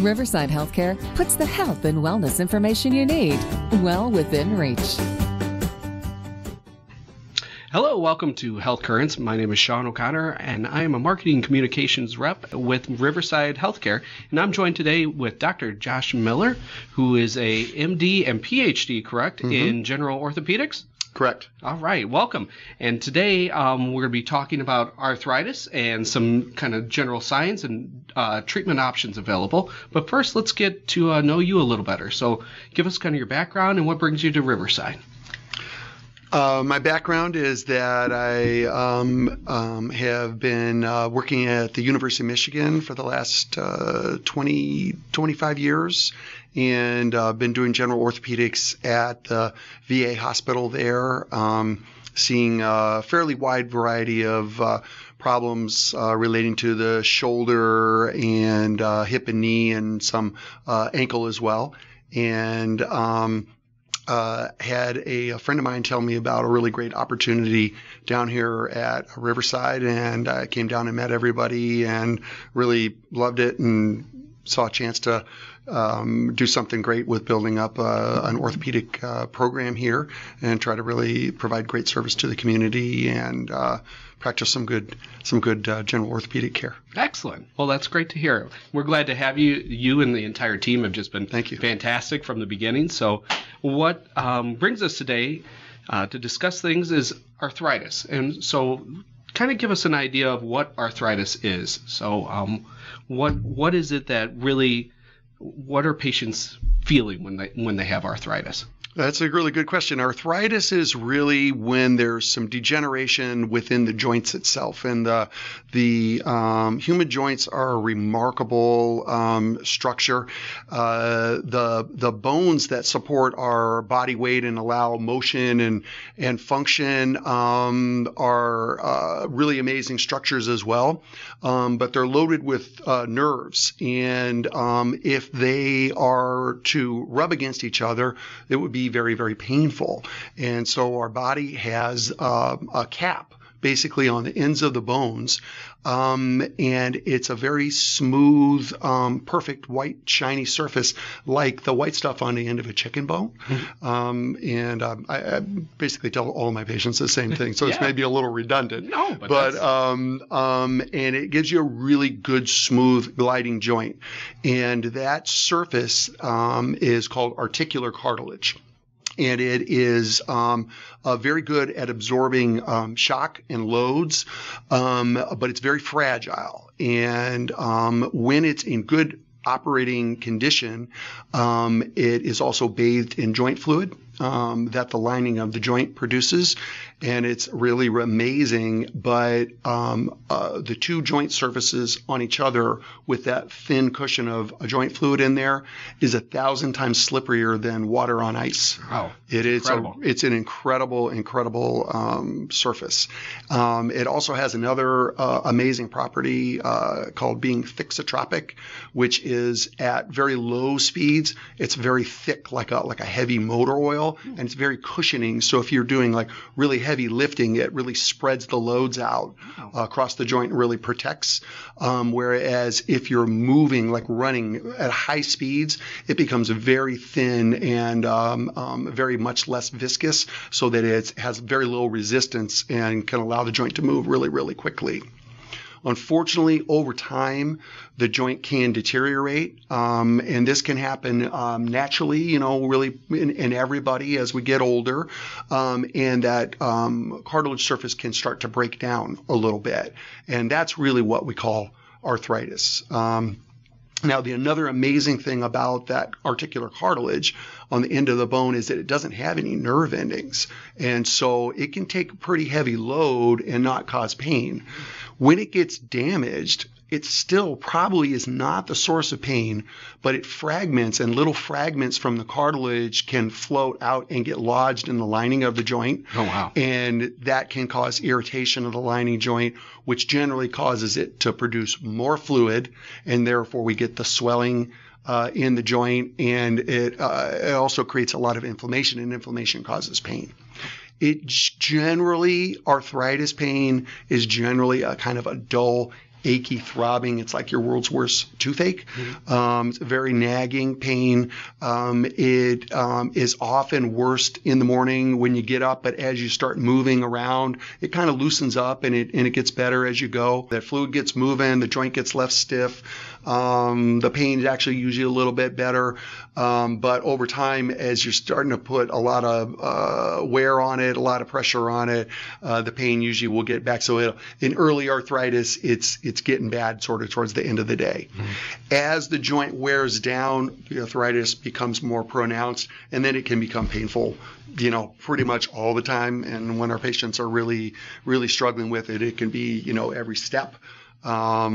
Riverside Healthcare puts the health and wellness information you need well within reach. Hello, welcome to Health Currents. My name is Sean O'Connor, and I am a marketing communications rep with Riverside Healthcare. And I'm joined today with Dr. Josh Miller, who is a MD and PhD, correct, in general orthopedics? Correct. All right, welcome. And today we're going to be talking about arthritis and some kind of general science and treatment options available. But first, let's get to know you a little better. So give us kind of your background and what brings you to Riverside. My background is that I have been working at the University of Michigan for the last 25 years, and been doing general orthopedics at the VA hospital there, seeing a fairly wide variety of problems relating to the shoulder and hip and knee and some ankle as well. And had a friend of mine tell me about a really great opportunity down here at Riverside, and I came down and met everybody and really loved it and saw a chance to do something great with building up an orthopedic program here and try to really provide great service to the community and practice some good general orthopedic care. Excellent. Well, that's great to hear. We're glad to have you. You and the entire team have just been fantastic from the beginning. So what brings us today to discuss things is arthritis. And so kind of give us an idea of what arthritis is. So what is it that really, what are patients feeling when they have arthritis? That's a really good question. Arthritis is really when there's some degeneration within the joints itself, and the human joints are a remarkable structure. The bones that support our body weight and allow motion and function are really amazing structures as well, but they're loaded with nerves, and if they are to rub against each other, it would be very, very painful. And so our body has a cap basically on the ends of the bones, and it's a very smooth, perfect white shiny surface, like the white stuff on the end of a chicken bone. I basically tell all of my patients the same thing, so it's maybe a little redundant. No, but and it gives you a really good smooth gliding joint, and that surface is called articular cartilage. And it is very good at absorbing shock and loads, but it's very fragile. And when it's in good operating condition, it is also bathed in joint fluid that the lining of the joint produces. And it's really amazing, but the two joint surfaces on each other with that thin cushion of a joint fluid in there is 1,000 times slipperier than water on ice. Wow. It is it's an incredible surface. It also has another amazing property called being thixotropic, which is at very low speeds, it's very thick, like a heavy motor oil, and it's very cushioning. So if you're doing like really heavy lifting, it really spreads the loads out across the joint and really protects. Whereas if you're moving, like running at high speeds, it becomes very thin and very much less viscous, so that it has very low resistance and can allow the joint to move really, really quickly. Unfortunately, over time, the joint can deteriorate, and this can happen naturally, really in everybody as we get older, and that cartilage surface can start to break down a little bit, and that's really what we call arthritis. Now, another amazing thing about that articular cartilage on the end of the bone is that it doesn't have any nerve endings, and so it can take a pretty heavy load and not cause pain. When it gets damaged, it still probably is not the source of pain, but it fragments, and little fragments from the cartilage can float out and get lodged in the lining of the joint. Oh, wow. And that can cause irritation of the lining joint, which generally causes it to produce more fluid, and therefore we get the swelling in the joint, and it also creates a lot of inflammation, and inflammation causes pain. Arthritis pain is generally a kind of a dull, achy, throbbing. It's like your world's worst toothache. Mm-hmm. It's very nagging pain. It is often worst in the morning when you get up, but as you start moving around, it kind of loosens up and it gets better as you go. That fluid gets moving, the joint gets left stiff. The pain is actually usually a little bit better, but over time, as you're starting to put a lot of wear on it, a lot of pressure on it, the pain usually will get back. So in early arthritis, it's getting bad sort of towards the end of the day. Mm-hmm. As the joint wears down, the arthritis becomes more pronounced, and then it can become painful, you know, pretty much all the time. And when our patients are really, really struggling with it, it can be, you know, every step. So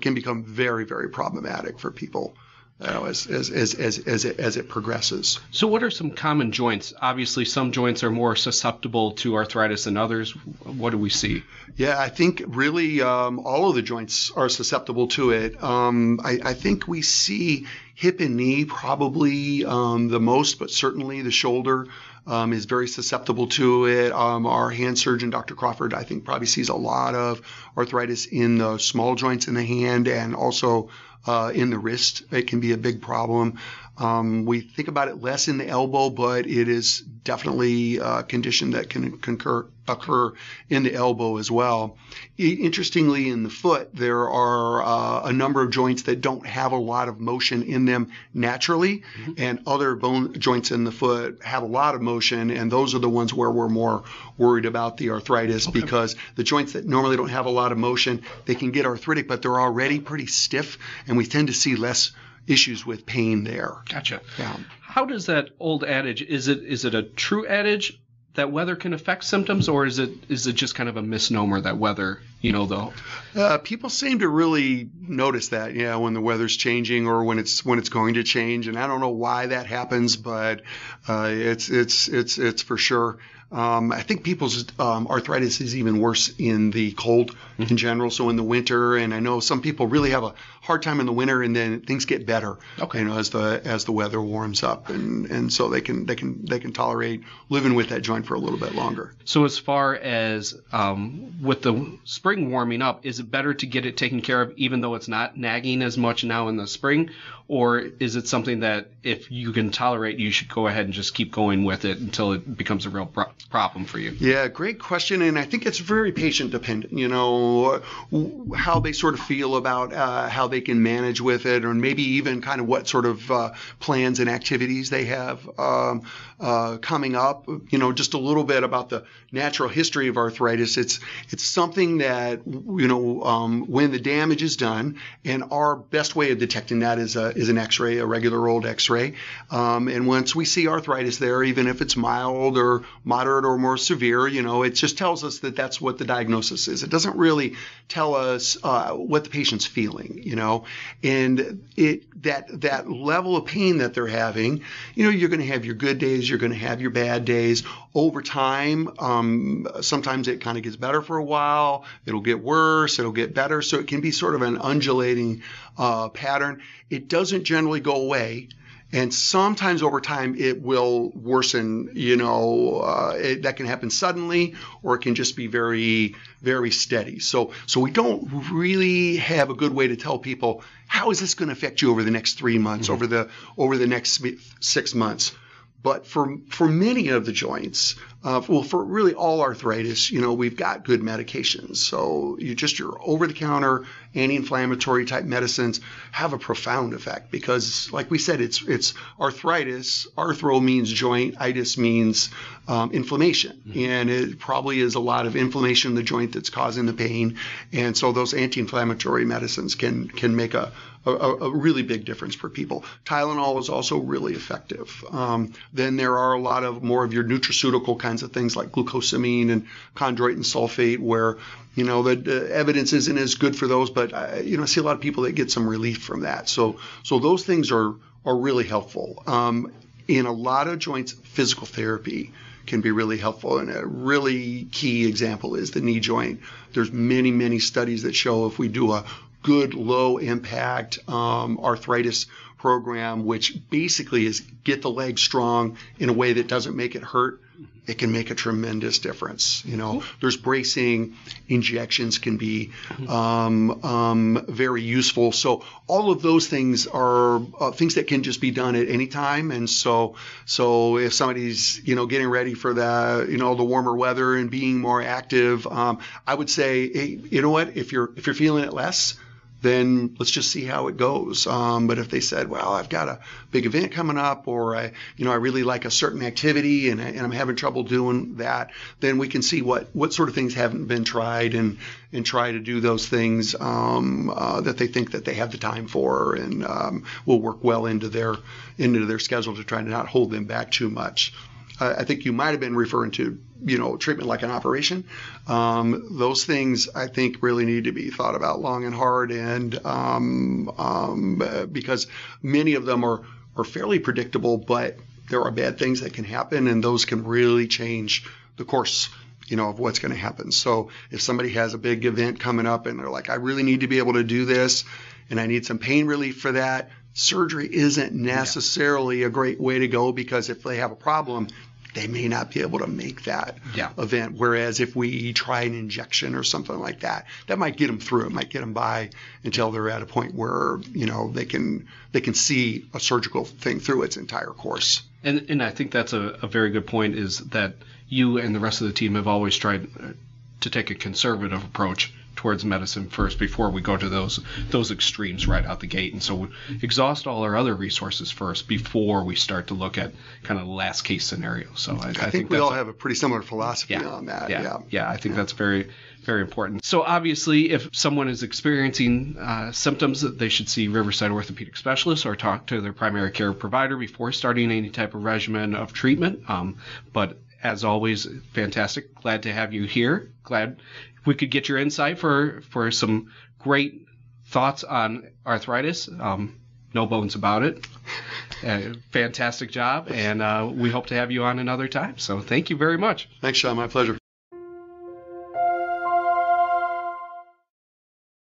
it can become very, very problematic for people, you know, as it progresses. So what are some common joints? Obviously, some joints are more susceptible to arthritis than others. What do we see? Yeah, I think really all of the joints are susceptible to it. I think we see hip and knee probably the most, but certainly the shoulder is very susceptible to it. Our hand surgeon, Dr. Crawford, I think probably sees a lot of arthritis in the small joints in the hand, and also in the wrist. It can be a big problem. We think about it less in the elbow, but it is definitely a condition that can occur in the elbow as well. Interestingly, in the foot, there are a number of joints that don't have a lot of motion in them naturally, mm-hmm. and other bone joints in the foot have a lot of motion, and those are the ones where we're more worried about the arthritis, okay. because the joints that normally don't have a lot of motion, they can get arthritic, but they're already pretty stiff, and we tend to see less issues with pain there. Gotcha. Yeah. How does that old adage, is it a true adage that weather can affect symptoms, or is it just kind of a misnomer that weather, you know, though? People seem to really notice that, yeah, when the weather's changing or when it's going to change, and I don't know why that happens, but it's for sure. I think people's arthritis is even worse in the cold mm-hmm. in general, so in the winter, and I know some people really have a hard time in the winter, and then things get better, okay. you know, as the weather warms up, and so they can tolerate living with that joint for a little bit longer. So as far as with the spring warming up, is it better to get it taken care of even though it's not nagging as much now in the spring, or is it something that if you can tolerate, you should go ahead and just keep going with it until it becomes a real problem for you? Yeah, great question, and I think it's very patient dependent, you know, how they sort of feel about how they can manage with it, or maybe even kind of what sort of plans and activities they have coming up. You know, just a little bit about the natural history of arthritis. It's something that, you know, when the damage is done, and our best way of detecting that is an X-ray, a regular old X-ray, and once we see arthritis there, even if it's mild or moderate or more severe, you know, it just tells us that that's what the diagnosis is. It doesn't really tell us what the patient's feeling, you know, and that level of pain that they're having, you know, you're going to have your good days, you're going to have your bad days. Over time, sometimes it kind of gets better for a while, it'll get worse, it'll get better, so it can be sort of an undulating pattern. It doesn't generally go away. And sometimes over time it will worsen, you know, that can happen suddenly, or it can just be very, very steady. So we don't really have a good way to tell people, how is this going to affect you over the next 3 months, mm-hmm. over the next 6 months? But for many of the joints, for really all arthritis, you know, we've got good medications. So your over-the-counter anti-inflammatory type medicines have a profound effect, because, like we said, it's arthritis. Arthro means joint, itis means inflammation, mm-hmm. and it probably is a lot of inflammation in the joint that's causing the pain. And so those anti-inflammatory medicines can make a really big difference for people. Tylenol is also really effective. Then there are a lot of more of your nutraceutical kinds of things like glucosamine and chondroitin sulfate, where, you know, the evidence isn't as good for those, but you know, I see a lot of people that get some relief from that. So those things are really helpful. In a lot of joints, physical therapy can be really helpful, and a really key example is the knee joint. There's many, many studies that show if we do a good low impact arthritis program, which basically is get the leg strong in a way that doesn't make it hurt, it can make a tremendous difference. You know, there's bracing, injections can be very useful. So all of those things are things that can just be done at any time. And so if somebody's, you know, getting ready for the, you know, the warmer weather and being more active, I would say, hey, you know what, if you're feeling it less, then let's just see how it goes. But if they said, well, I've got a big event coming up, or I really like a certain activity and I'm having trouble doing that, then we can see what sort of things haven't been tried and try to do those things that they think that they have the time for, and will work well into their schedule to try to not hold them back too much. I think you might have been referring to, you know, treatment like an operation. Those things I think really need to be thought about long and hard, and because many of them are fairly predictable, but there are bad things that can happen, and those can really change the course, you know, of what's going to happen. So if somebody has a big event coming up and they're like, I really need to be able to do this, and I need some pain relief for that, surgery isn't necessarily a great way to go, because if they have a problem, they may not be able to make that event. Whereas if we try an injection or something like that, that might get them through. It might get them by until they're at a point where, you know, they can see a surgical thing through its entire course. And I think that's a very good point, is that you and the rest of the team have always tried to take a conservative approach towards medicine first, before we go to those extremes right out the gate. And so we exhaust all our other resources first before we start to look at kind of last case scenarios. So I think we all have a pretty similar philosophy on that. Yeah, I think that's very, very important. So obviously, if someone is experiencing symptoms, that they should see Riverside Orthopedic Specialists or talk to their primary care provider before starting any type of regimen of treatment. But as always, fantastic. Glad to have you here. Glad we could get your insight for some great thoughts on arthritis. No bones about it. Fantastic job. And we hope to have you on another time. So thank you very much. Thanks, Sean. My pleasure.